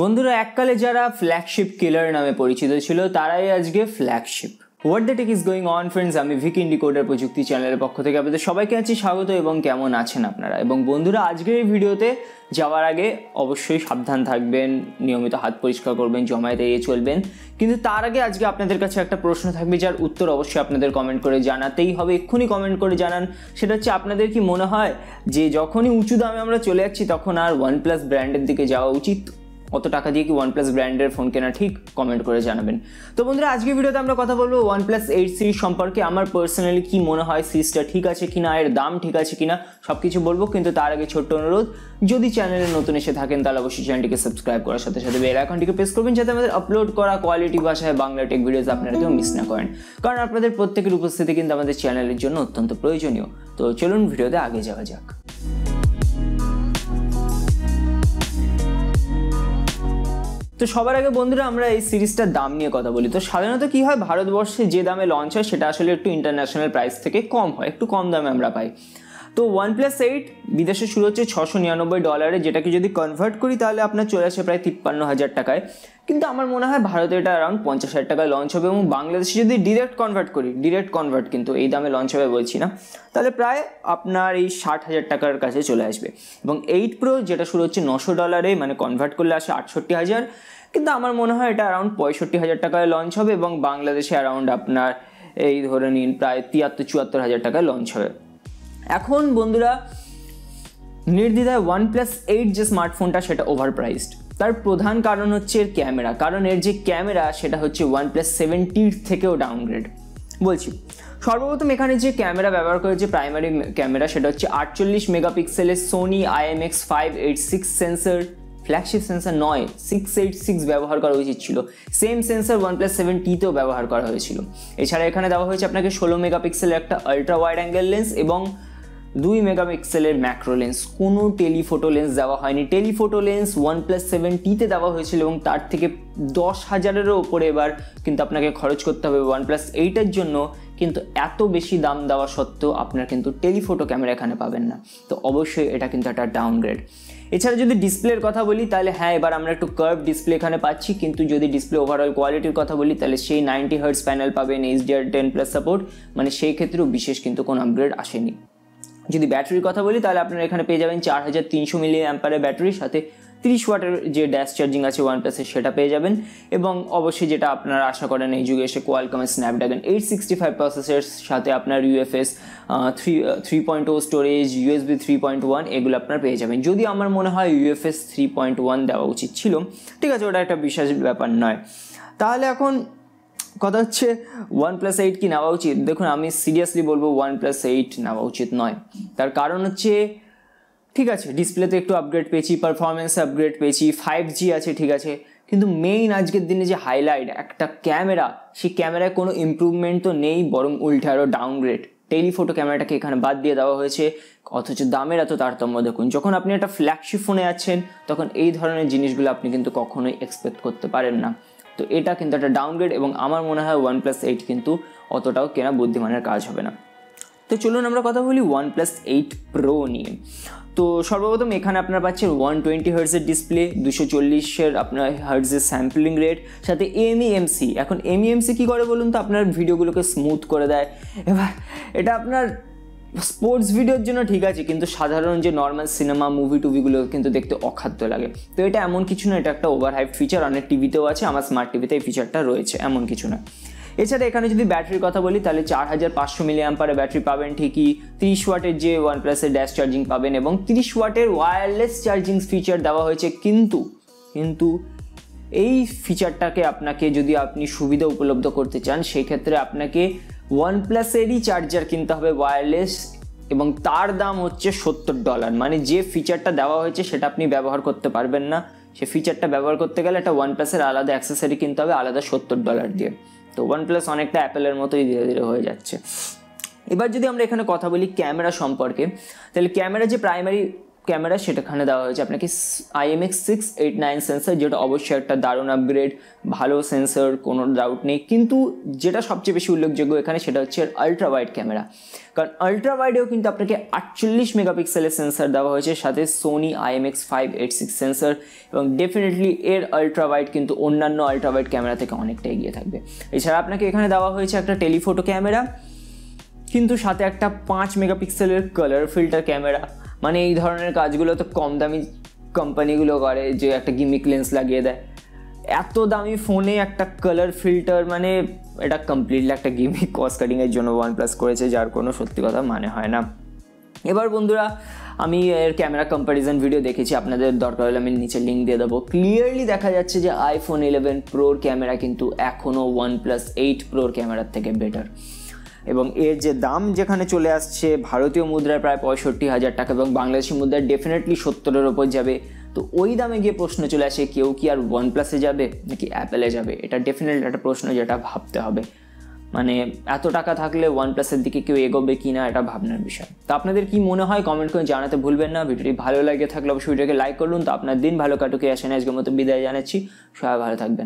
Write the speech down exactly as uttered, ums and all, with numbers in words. বন্ধুরা এককালে যারা ফ্ল্যাগশিপ কিলার নামে পরিচিত ছিল তারাই আজকে flagship. What the tech is going on friends, আমি ভিক ইন্ডিকোডার প্রযুক্তি চ্যানেলের পক্ষ থেকে আপনাদের সবাইকে আছি স্বাগত এবং কেমন আছেন আপনারা। এবং বন্ধুরা আজকের এই ভিডিওতে যাওয়ার আগে অবশ্যই সাবধান থাকবেন, নিয়মিত হাত পরিষ্কার করবেন, জমায়েত এড়িয়ে চলবেন। কিন্তু তার আগে আজকে আপনাদের কাছে একটা প্রশ্ন থাকবে যার উত্তর অবশ্যই আপনাদের কমেন্ট করে জানাতেই হবে, এক্ষুনি কমেন্ট করে জানান। সেটা হচ্ছে, আপনাদের কি মনে হয় যে যখনই উঁচু দামে আমরা চলে যাচ্ছি তখন আর ওয়ানপ্লাস ব্র্যান্ডের দিকে যাওয়া উচিত? অত টাকা দিয়ে কি ওয়ানপ্লাস ব্র্যান্ডের ফোন কেনা ঠিক? কমেন্ট করে জানাবেন। তো বন্ধুরা আজকে ভিডিওতে আমরা কথা বলবো ওয়ানপ্লাস এইট সিরিজ সম্পর্কে, আমার পার্সোনালি কি মনে হয়, সিরিজটা ঠিক আছে কিনা, এর দাম ঠিক আছে কিনা, সব কিছু বলবো। কিন্তু তার আগে ছোট্ট অনুরোধ, যদি চ্যানেলে নতুন এসে থাকেন তাহলে অবশ্যই চ্যানেলটিকে সাবস্ক্রাইব করার সাথে সাথে বেল আইকনটিকে প্রেস করবেন যাতে আমাদের আপলোড করা কোয়ালিটি ভাষায় বাংলা টেক ভিডিওস আপনারা কেউ মিস না করেন, কারণ আপনাদের প্রত্যেকের উপস্থিতি কিন্তু আমাদের চ্যানেলের জন্য অত্যন্ত প্রয়োজনীয়। তো চলুন ভিডিওতে আগে যাওয়া যাক। তো সবার আগে বন্ধুরা আমরা এই সিরিজটার দাম নিয়ে কথা বলি। তো সাধারণত কি হয়, ভারতবর্ষে যে দামে লঞ্চ হয় সেটা আসলে একটু ইন্টারন্যাশনাল প্রাইস থেকে কম হয়, একটু কম দামে আমরা পাই। তো ওয়ানপ্লাস এইট বিদেশে শুরু হচ্ছে ছশো নিরানব্বই ডলারে, যেটাকে যদি কনভার্ট করি তাহলে আপনার চলে আসে প্রায় তিপ্পান্ন হাজার টাকায়। কিন্তু আমার মনে হয় ভারতে এটা অ্যারাউন্ড পঞ্চাশ হাজার টাকায় লঞ্চ হবে এবং বাংলাদেশে যদি ডিরেক্ট কনভার্ট করি, ডিরেক্ট কনভার্ট কিন্তু এই দামে লঞ্চ হবে বলছি না, তাহলে প্রায় আপনার এই ষাট হাজার টাকার কাছে চলে আসবে। এবং এইট প্রো যেটা শুরু হচ্ছে নশো ডলারে, মানে কনভার্ট করলে আসে আটষট্টি হাজার, কিন্তু আমার মনে হয় এটা অ্যারাউন্ড পঁয়ষট্টি হাজার টাকায় লঞ্চ হবে এবং বাংলাদেশে অ্যারাউন্ড আপনার এই ধরে নিন প্রায় তিয়াত্তর চুয়াত্তর হাজার টাকায় লঞ্চ হবে। এখন বন্ধুরা নির্দ্বিধায় ওয়ানপ্লাস এইট যে স্মার্টফোনটা সেটা ওভার প্রাইসড। তার প্রধান কারণ হচ্ছে এর ক্যামেরা, কারণ এর যে ক্যামেরা সেটা হচ্ছে ওয়ানপ্লাস সেভেন টির থেকেও ডাউনগ্রেড। বলছি সর্বপ্রথম এখানে যে ক্যামেরা ব্যবহার করেছে প্রাইমারি ক্যামেরা সেটা হচ্ছে আটচল্লিশ মেগাপিক্সেলের Sony IMX five eight six sensor, flagship sensor নয়, সিক্স এইট সিক্স ব্যবহার করা উচিত ছিল। সেম সেন্সর ওয়ানপ্লাস সেভেন টিতেও ব্যবহার করা হয়েছিল। এছাড়া এখানে দেওয়া হয়েছে আপনাকে ষোলো মেগাপিক্সেলের একটা আলট্রা ওয়াইড অ্যাঙ্গেল লেন্স এবং দুই মেগাপিক্সেলের ম্যাক্রো লেন্স, কোনো টেলিফোটো লেন্স দেওয়া হয়নি। টেলিফোটো লেন্স ওয়ানপ্লাস সেভেন টিতে দেওয়া হয়েছিল এবং তার থেকে দশ হাজারেরও ওপরে এবার কিন্তু আপনাকে খরচ করতে হবে ওয়ানপ্লাস এইটের জন্য। কিন্তু এত বেশি দাম দেওয়া সত্ত্বেও আপনার কিন্তু টেলিফোটো ক্যামেরা এখানে পাবেন না, তো অবশ্যই এটা কিন্তু একটা ডাউনগ্রেড। এছাড়া যদি ডিসপ্লের কথা বলি তাহলে হ্যাঁ, এবার আমরা একটু কার্ভ ডিসপ্লে এখানে পাচ্ছি, কিন্তু যদি ডিসপ্লে ওভারঅল কোয়ালিটির কথা বলি তাহলে সেই নাইনটি হার্টস প্যানেল পাবেন, এইচডিআর টেন প্লাস সাপোর্ট, মানে সেই ক্ষেত্রেও বিশেষ কিন্তু কোনো আপগ্রেড আসেনি। যদি ব্যাটারির কথা বলি তাহলে আপনারা এখানে পেয়ে যাবেন চার হাজার তিনশো মিলি অ্যাম্পারের ব্যাটারির সাথে তিরিশ ওয়াটের যে ড্যাশ চার্জিং আছে ওয়ানপ্লাসের সেটা পেয়ে যাবেন। এবং অবশ্যই যেটা আপনারা আশা করেন এই যুগে এসে Qualcomm Snapdragon eight sixty five প্রসেসের সাথে আপনার UFS three three point o storage, USB three point one এগুলো আপনারা পেয়ে যাবেন। যদি আমার মনে হয় ইউএফএস থ্রি পয়েন্ট ওয়ান দেওয়া উচিত ছিল, ঠিক আছে ওটা একটা বিশেষ ব্যাপার নয়। তাহলে এখন কথা হচ্ছে ওয়ানপ্লাস এইট কি নেওয়া উচিত? দেখুন আমি সিরিয়াসলি বলবো ওয়ানপ্লাস এইট নেওয়া উচিত নয়। তার কারণ হচ্ছে, ঠিক আছে ডিসপ্লেতে একটু আপগ্রেড পেয়েছি, পারফরমেন্স আপগ্রেড পেয়েছি, ফাইভ জি আছে ঠিক আছে, কিন্তু মেইন আজকের দিনে যে হাইলাইট একটা ক্যামেরা, সেই ক্যামেরায় কোনো ইম্প্রুভমেন্ট তো নেই, বরং উল্টে আরও ডাউনগ্রেড। টেলিফোটো ক্যামেরাটাকে এখানে বাদ দিয়ে দেওয়া হয়েছে, অথচ দামের এত তারতম্য দেখুন। যখন আপনি একটা ফ্ল্যাগশিপ ফোনে আছেন তখন এই ধরনের জিনিসগুলো আপনি কিন্তু কখনোই এক্সপেক্ট করতে পারেন না, তো এটা কিন্তু একটা ডাউনগ্রেড এবং আমার মনে হয় ওয়ানপ্লাস এইট কিন্তু অতটাও কেনা বুদ্ধিমানের কাজ হবে না। তো চলুন আমরা কথা বলি ওয়ানপ্লাস এইট প্রো নিয়ে। তো সর্বপ্রথম এখানে আপনারা পাচ্ছেন ওয়ান টোয়েন্টি হার্টজের ডিসপ্লে, দুশো চল্লিশের আপনার হার্টজের স্যাম্পলিং রেট, সাথে এমইএমসি। এখন এমইএমসি কী করে বলুন তো, আপনার ভিডিওগুলোকে স্মুথ করে দেয়। এবার এটা আপনার স্পোর্টস ভিডিওর জন্য ঠিক আছে, কিন্তু সাধারণ যে নর্মাল সিনেমা মুভি টুভিগুলো কিন্তু দেখতে অখাদ্য লাগে। তো এটা এমন কিছু না, এটা একটা ওভারহাইপ ফিচার, অনেক টিভিতেও আছে, আমার স্মার্ট টিভিতে এই ফিচারটা রয়েছে, এমন কিছু না। এছাড়া এখানে যদি ব্যাটারির কথা বলি তাহলে চার হাজার পাঁচশো মিলি অ্যাম্পারের ব্যাটারি পাবেন ঠিকই, তিরিশ ওয়াটের যে ওয়ানপ্লাসের ড্যাশ চার্জিং পাবেন এবং তিরিশ ওয়াটের ওয়্যারলেস চার্জিং ফিচার দেওয়া হয়েছে। কিন্তু কিন্তু এই ফিচারটাকে আপনাকে যদি আপনি সুবিধা উপলব্ধ করতে চান সেক্ষেত্রে আপনাকে ওয়ানপ্লাসেরই চার্জার কিনতে হবে ওয়্যারলেস, এবং তার দাম হচ্ছে সত্তর ডলার। মানে যে ফিচারটা দেওয়া হয়েছে সেটা আপনি ব্যবহার করতে পারবেন না, সে ফিচারটা ব্যবহার করতে গেলে একটা ওয়ানপ্লাসের আলাদা অ্যাক্সেসরি কিনতে হবে আলাদা সত্তর ডলার দিয়ে। তো ওয়ানপ্লাস অনেকটা অ্যাপেলের মতোই ধীরে ধীরে হয়ে যাচ্ছে। এবার যদি আমরা এখানে কথা বলি ক্যামেরা সম্পর্কে, তাহলে ক্যামেরা যে প্রাইমারি ক্যামেরা সেটা এখানে দেওয়া হয়েছে আপনাকে I M X six eight nine sensor, যেটা অবশ্যই একটা দারুণ আপগ্রেড, ভালো সেন্সর, কোনো ডাউট নেই। কিন্তু যেটা সবচেয়ে বেশি উল্লেখযোগ্য এখানে সেটা হচ্ছে আলট্রা ওয়াইড ক্যামেরা, কারণ আলট্রা ওয়াইডেও কিন্তু আপনাকে আটচল্লিশ মেগাপিক্সেলের সেন্সর দেওয়া হয়েছে, সাথে Sony I M X five eight six sensor, এবং ডেফিনেটলি এর আলট্রা ওয়াইড কিন্তু অন্যান্য আলট্রা ওয়াইড ক্যামেরা থেকে অনেকটা এগিয়ে থাকবে। এছাড়া আপনাকে এখানে দেওয়া হয়েছে একটা টেলিফোটো ক্যামেরা, কিন্তু সাথে একটা পাঁচ মেগাপিক্সেলের কালার ফিল্টার ক্যামেরা। মানে এই ধরনের কাজগুলো তো কম দামি কোম্পানিগুলো করে, যে একটা গিমিক লেন্স লাগিয়ে দেয় এত দামি ফোনে একটা কালার ফিল্টার, মানে এটা কমপ্লিটলি একটা গিমিক কস্ট কাটিংয়ের জন্য ওয়ানপ্লাস করেছে, যার কোনো সত্যি কথা মানে হয় না। এবার বন্ধুরা, আমি এর ক্যামেরা কম্প্যারিজন ভিডিও দেখেছি, আপনাদের দরকার হলে আমি নিচে লিঙ্ক দিয়ে দেবো। ক্লিয়ারলি দেখা যাচ্ছে যে আইফোন ইলেভেন প্রোর ক্যামেরা কিন্তু এখনও ওয়ানপ্লাস এইট প্রোর ক্যামেরার থেকে বেটার, এবং এর যে দাম যেখানে চলে আসছে ভারতীয় মুদ্রায় প্রায় পঁয়ষট্টি হাজার টাকা এবং বাংলাদেশি মুদ্রায় ডেফিনেটলি সত্তরের ওপর যাবে। তো ওই দামে গিয়ে প্রশ্ন চলে আসে, কেউ কি আর ওয়ানপ্লাসে যাবে নাকি অ্যাপেলে যাবে? এটা ডেফিনেটলি একটা প্রশ্ন যেটা ভাবতে হবে, মানে এত টাকা থাকলে ওয়ানপ্লাসের দিকে কেউ এগোবে কি না, এটা ভাবনার বিষয়। তো আপনাদের কি মনে হয় কমেন্ট করে জানাতে ভুলবেন না। ভিডিওটি ভালো লাগে থাকলে অবশ্যই ভিডিওকে লাইক করুন। তো আপনার দিন ভালো কাটুকে আসেন, আজকের মতো বিদায় জানাচ্ছি, সবাই ভালো থাকবেন।